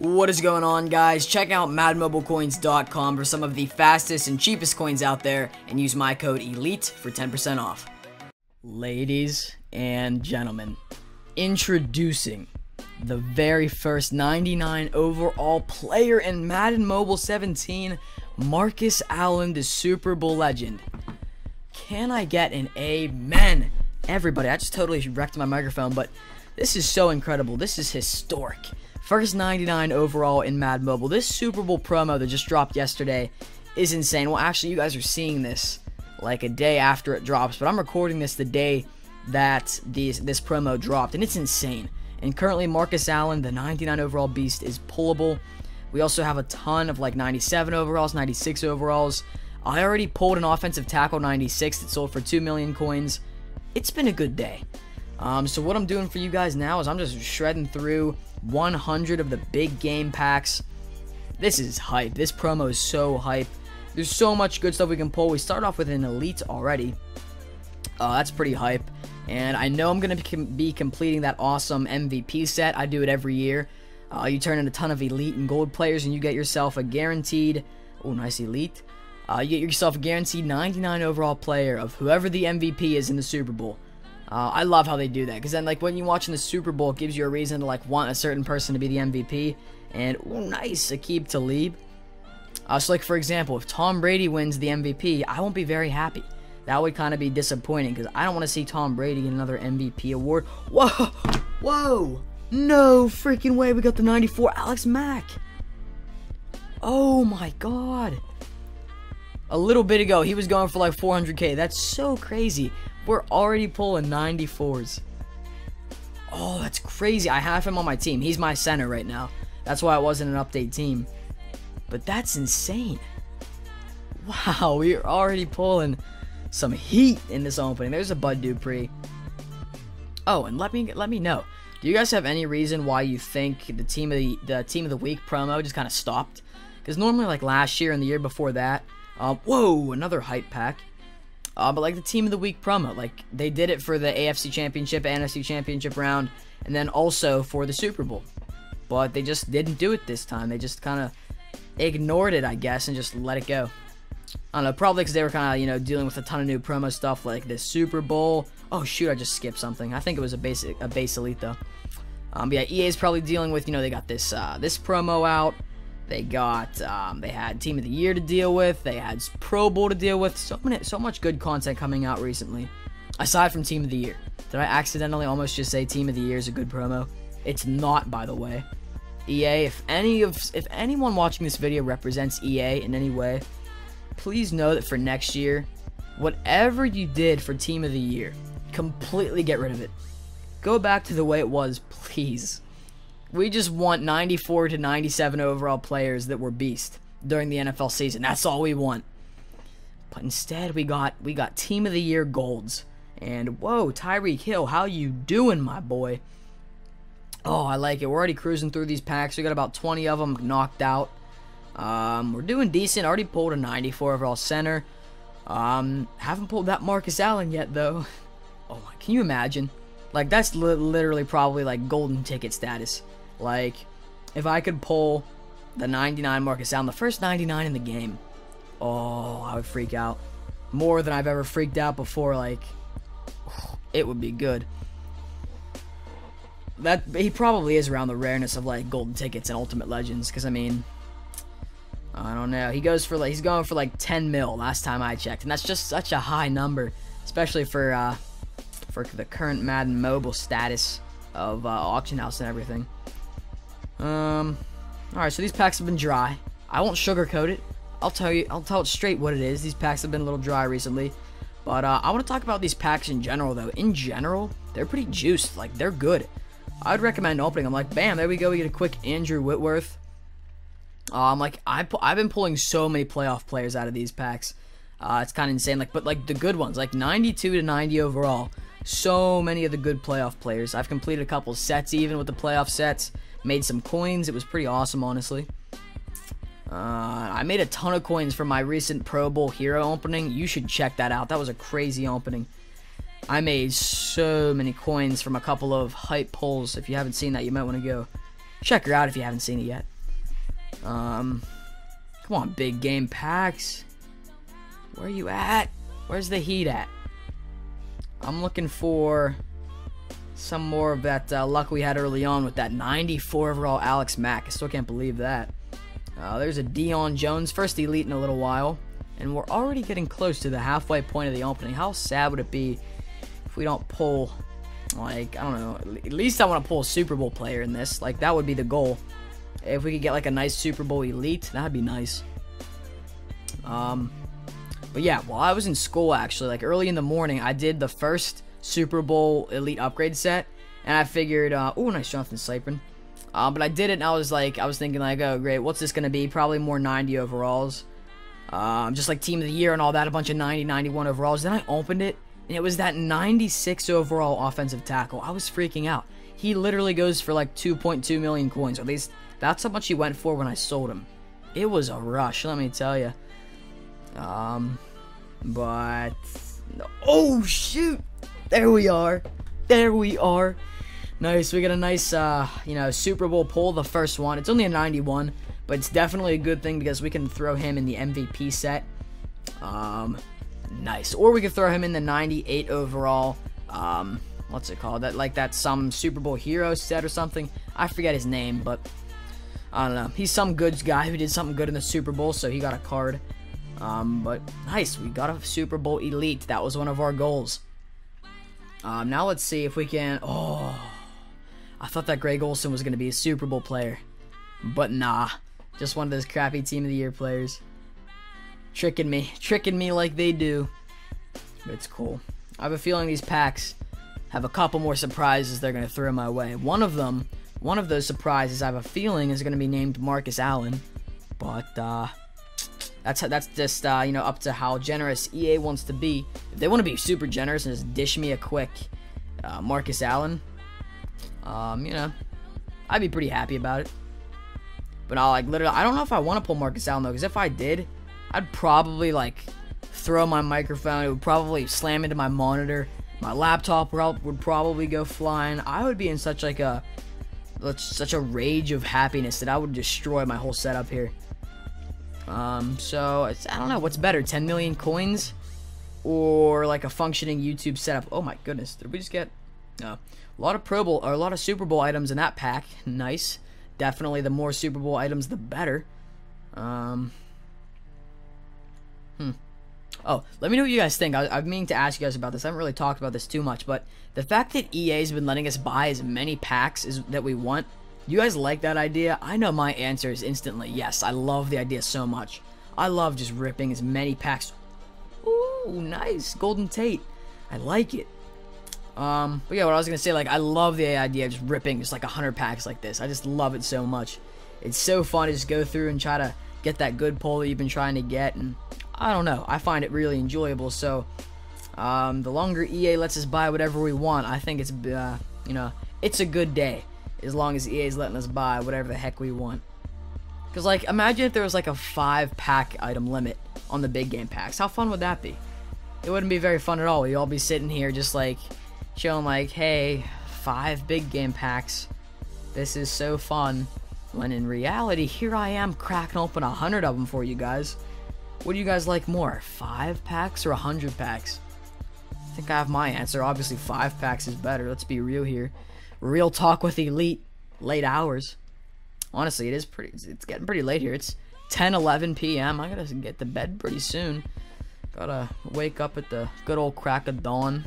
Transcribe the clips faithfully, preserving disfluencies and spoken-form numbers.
What is going on, guys? Check out madden mobile coins dot com for some of the fastest and cheapest coins out there, and use my code ELITE for ten percent off. Ladies and gentlemen, introducing the very first ninety-nine overall player in Madden Mobile seventeen, Marcus Allen, the Super Bowl legend. Can I get an amen? Everybody, I just totally wrecked my microphone, but this is so incredible. This is historic. First ninety-nine overall in Madden Mobile. This Super Bowl promo that just dropped yesterday is insane. Well, actually, you guys are seeing this like a day after it drops, but I'm recording this the day that these, this promo dropped, and it's insane. And currently, Marcus Allen, the ninety-nine overall beast, is pullable. We also have a ton of like ninety-seven overalls, ninety-six overalls. I already pulled an offensive tackle ninety-six that sold for two million coins. It's been a good day. Um, so what I'm doing for you guys now is I'm just shredding through one hundred of the big game packs. This is hype. This promo is so hype. There's so much good stuff we can pull. We start off with an elite already. Uh, that's pretty hype. And I know I'm going to be completing that awesome M V P set. I do it every year. Uh, you turn in a ton of elite and gold players and you get yourself a guaranteed... Oh, nice elite. Uh, you get yourself a guaranteed ninety-nine overall player of whoever the M V P is in the Super Bowl. Uh, I love how they do that, because then, like, when you're watching the Super Bowl, it gives you a reason to, like, want a certain person to be the M V P. And, ooh, nice, Akeem Talib. Uh, so, like, for example, if Tom Brady wins the M V P, I won't be very happy. That would kind of be disappointing, because I don't want to see Tom Brady get another M V P award. Whoa! Whoa! No freaking way, we got the ninety-four Alex Mack! Oh, my God! A little bit ago, he was going for, like, four hundred K. That's so crazy. We're already pulling ninety-fours. Oh, that's crazy. I have him on my team. He's my center right now. That's why it wasn't an update team. But that's insane. Wow, we're already pulling some heat in this opening. There's a Bud Dupree. Oh, and let me let me know. Do you guys have any reason why you think the team of the, the team of the week promo just kind of stopped? Because normally, like last year and the year before that, um, whoa, another hype pack. Uh, but like the team of the week promo, like they did it for the A F C Championship, N F C Championship round, and then also for the Super Bowl. But they just didn't do it this time. They just kind of ignored it, I guess, and just let it go. I don't know, probably because they were kind of, you know, dealing with a ton of new promo stuff like the Super Bowl. Oh shoot, I just skipped something. I think it was a basic, a base elite though. Um, but yeah, E A's probably dealing with, you know, they got this uh, this promo out. They got, um, they had Team of the Year to deal with. They had Pro Bowl to deal with. So many, so much good content coming out recently. Aside from Team of the Year. Did I accidentally almost just say Team of the Year is a good promo? It's not, by the way. E A, if any of, if anyone watching this video represents E A in any way, please know that for next year, whatever you did for Team of the Year, completely get rid of it. Go back to the way it was, please. We just want ninety-four to ninety-seven overall players that were beast during the N F L season. That's all we want. But instead, we got we got Team of the Year golds. And, whoa, Tyreek Hill, how you doing, my boy? Oh, I like it. We're already cruising through these packs. We got about twenty of them knocked out. Um, we're doing decent. Already pulled a ninety-four overall center. Um, haven't pulled that Marcus Allen yet, though. Oh, can you imagine? Like, that's li literally probably, like, golden ticket status. Like, if I could pull the ninety-nine Marcus Allen, the first ninety-nine in the game, oh, I would freak out. More than I've ever freaked out before, like, it would be good. That he probably is around the rareness of, like, golden tickets and ultimate legends, because, I mean, I don't know. He goes for, like, he's going for, like, ten mil last time I checked, and that's just such a high number, especially for, uh, for the current Madden Mobile status of uh, auction house and everything. Um, alright, so these packs have been dry. I won't sugarcoat it. I'll tell you, I'll tell it straight what it is. These packs have been a little dry recently. But, uh, I want to talk about these packs in general, though. In general, they're pretty juiced. Like, they're good. I would recommend opening them. Like, bam, there we go. We get a quick Andrew Whitworth. Um, like, I I've been pulling so many playoff players out of these packs. Uh, it's kind of insane. Like, but, like, the good ones. Like, ninety-two to ninety overall. So many of the good playoff players. I've completed a couple sets even with the playoff sets. Made some coins. It was pretty awesome, honestly. Uh, I made a ton of coins for my recent Pro Bowl Hero opening. You should check that out. That was a crazy opening. I made so many coins from a couple of hype pulls. If you haven't seen that, you might want to go check her out if you haven't seen it yet. Um, come on, big game packs. Where are you at? Where's the heat at? I'm looking for some more of that uh, luck we had early on with that ninety-four overall Alex Mack. I still can't believe that. Uh, there's a Deion Jones, first elite in a little while. And we're already getting close to the halfway point of the opening. How sad would it be if we don't pull, like, I don't know, at least I want to pull a Super Bowl player in this. Like, that would be the goal. If we could get, like, a nice Super Bowl elite, that'd be nice. Um, but, yeah, while I was in school, actually, like, early in the morning, I did the first Super Bowl elite upgrade set. And I figured, uh, ooh, nice Jonathan Slapin. Uh, but I did it, and I was, like, I was thinking, like, oh, great, what's this going to be? Probably more ninety overalls. Um, just like team of the year and all that, a bunch of ninety, ninety-one overalls. Then I opened it, and it was that ninety-six overall offensive tackle. I was freaking out. He literally goes for like two point two million coins, or at least that's how much he went for when I sold him. It was a rush, let me tell you. Um, but oh shoot, there we are, there we are. Nice, we got a nice, uh, you know, Super Bowl pull, the first one. It's only a ninety-one. But it's definitely a good thing because we can throw him in the M V P set. Um, nice. Or we could throw him in the ninety-eight overall. Um, what's it called? That like that some Super Bowl hero set or something. I forget his name, but I don't know. He's some goods guy who did something good in the Super Bowl, so he got a card. Um, but nice. We got a Super Bowl elite. That was one of our goals. Um, now let's see if we can... Oh, I thought that Greg Olsen was going to be a Super Bowl player. But nah. Just one of those crappy team of the year players. Tricking me. Tricking me like they do. But it's cool. I have a feeling these packs have a couple more surprises they're going to throw my way. One of them, one of those surprises I have a feeling is going to be named Marcus Allen. But, uh, that's, that's just, uh, you know, up to how generous E A wants to be. If they want to be super generous and just dish me a quick uh, Marcus Allen, um, you know, I'd be pretty happy about it. But I like literally, I don't know if I want to pull Marcus Allen though, because if I did, I'd probably like throw my microphone. It would probably slam into my monitor. My laptop would probably go flying. I would be in such like a such a rage of happiness that I would destroy my whole setup here. Um, so it's, I don't know what's better, ten million coins or like a functioning YouTube setup. Oh my goodness, did we just get uh, a lot of Pro Bowl or a lot of Super Bowl items in that pack? Nice. Definitely the more Super Bowl items, the better. Um, hmm. Oh, let me know what you guys think. I, I've meaning to ask you guys about this. I haven't really talked about this too much, but the fact that E A's been letting us buy as many packs as that we want, you guys like that idea? I know my answer is instantly yes. I love the idea so much. I love just ripping as many packs. Ooh, nice. Golden Tate. I like it. Um, but yeah, what I was gonna say, like, I love the idea of just ripping just like one hundred packs like this. I just love it so much. It's so fun to just go through and try to get that good pull that you've been trying to get, and I don't know, I find it really enjoyable. So, um, the longer E A lets us buy whatever we want, I think it's, uh, you know, it's a good day, as long as E A's letting us buy whatever the heck we want. Because, like, imagine if there was like a five pack item limit on the big game packs. How fun would that be? It wouldn't be very fun at all. We'd all be sitting here just like... showing like, hey, five big game packs, this is so fun, when in reality, here I am cracking open a hundred of them for you guys. What do you guys like more, five packs or a hundred packs? I think I have my answer. Obviously five packs is better. Let's be real here. Real talk with elite, late hours. Honestly, it is pretty, it's getting pretty late here. It's ten, eleven P M I gotta get to bed pretty soon. Gotta wake up at the good old crack of dawn.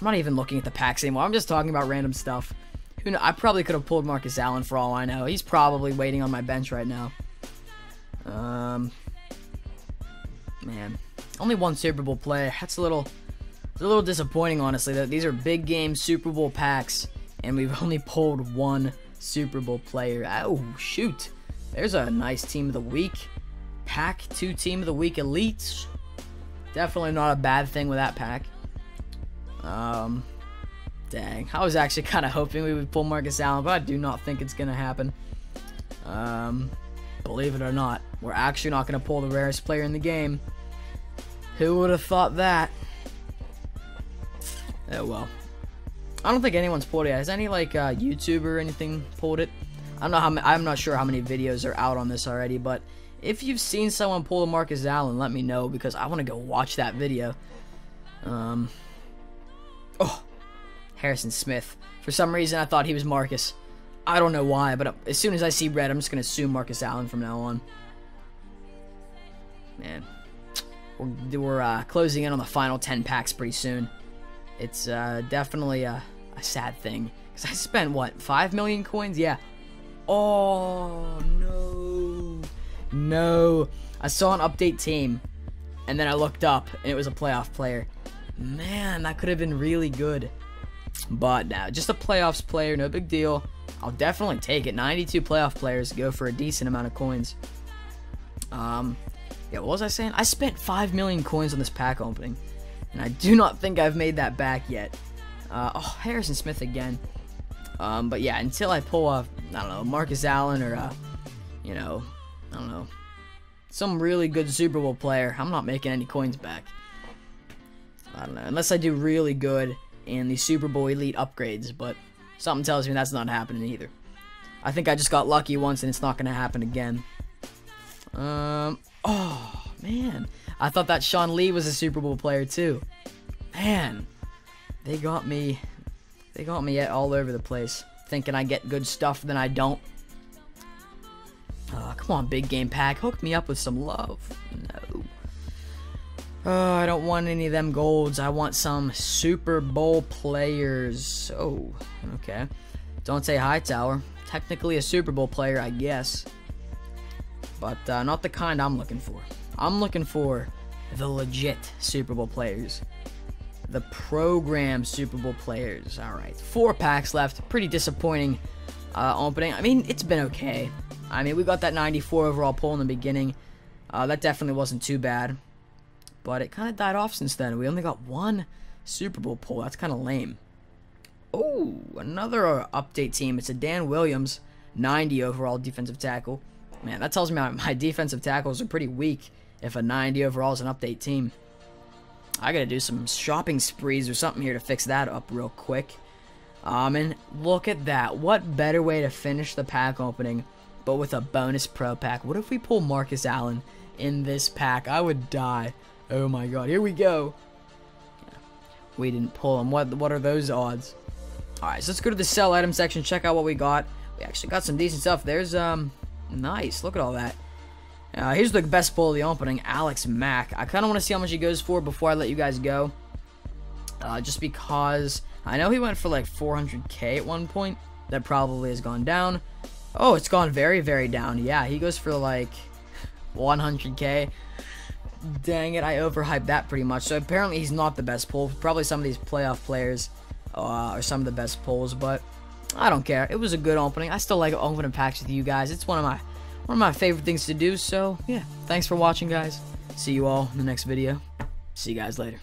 I'm not even looking at the packs anymore. I'm just talking about random stuff. Who knows? I probably could have pulled Marcus Allen for all I know. He's probably waiting on my bench right now. Um, man, only one Super Bowl player. That's a little, it's a little disappointing, honestly. That these are big game Super Bowl packs, and we've only pulled one Super Bowl player. Oh shoot! There's a nice team of the week pack. Two team of the week elites. Definitely not a bad thing with that pack. Um, dang, I was actually kind of hoping we would pull Marcus Allen, but I do not think it's going to happen. Um, believe it or not, we're actually not going to pull the rarest player in the game. Who would have thought that? Oh well. I don't think anyone's pulled it yet. Has any, like, uh, YouTuber or anything pulled it? I don't know how many, I'm not sure how many videos are out on this already, but if you've seen someone pull a Marcus Allen, let me know, because I want to go watch that video. Um, oh, Harrison Smith. For some reason, I thought he was Marcus. I don't know why, but as soon as I see red, I'm just going to assume Marcus Allen from now on. Man, we're, we're uh, closing in on the final ten packs pretty soon. It's uh, definitely a, a sad thing, because I spent, what, five million coins? Yeah. Oh, no. No. I saw an update team, and then I looked up, and it was a playoff player. Man, that could have been really good. But now, just a playoffs player, no big deal. I'll definitely take it. ninety-two playoff players go for a decent amount of coins. Um, yeah, what was I saying? I spent five million coins on this pack opening, and I do not think I've made that back yet. Uh, oh, Harrison Smith again. Um, but yeah, until I pull off, I don't know, Marcus Allen or, uh, you know, I don't know, some really good Super Bowl player, I'm not making any coins back. I don't know, unless I do really good in the Super Bowl Elite upgrades, but something tells me that's not happening either. I think I just got lucky once, and it's not going to happen again. Um, oh, man. I thought that Sean Lee was a Super Bowl player, too. Man, they got me, they got me all over the place, thinking I get good stuff, then I don't. Uh, come on, big game pack. Hook me up with some love. No. Oh, I don't want any of them golds. I want some Super Bowl players. Oh, okay. Dante Hightower. Technically a Super Bowl player, I guess. But uh, not the kind I'm looking for. I'm looking for the legit Super Bowl players. The program Super Bowl players. All right. Four packs left. Pretty disappointing uh, opening. I mean, it's been okay. I mean, we got that ninety-four overall pull in the beginning. Uh, that definitely wasn't too bad. But it kind of died off since then. We only got one Super Bowl pull. That's kind of lame. Oh, another update team. It's a Dan Williams, ninety overall defensive tackle. Man, that tells me my defensive tackles are pretty weak if a ninety overall is an update team. I got to do some shopping sprees or something here to fix that up real quick. Um, and look at that. What better way to finish the pack opening but with a bonus pro pack? What if we pull Marcus Allen in this pack? I would die. Oh my god, here we go. Yeah, we didn't pull them. What, what are those odds? Alright, so let's go to the sell item section, check out what we got. We actually got some decent stuff. There's, um, nice. Look at all that. Uh, here's the best pull of the opening, Alex Mack. I kind of want to see how much he goes for before I let you guys go. Uh, just because I know he went for like four hundred K at one point. That probably has gone down. Oh, it's gone very, very down. Yeah, he goes for like one hundred K. Dang it, I overhyped that pretty much. So apparently he's not the best pull. Probably some of these playoff players uh, are some of the best pulls, but I don't care. It was a good opening. I still like opening packs with you guys. It's one of my one of my favorite things to do. So yeah, thanks for watching, guys. See you all in the next video. See you guys later.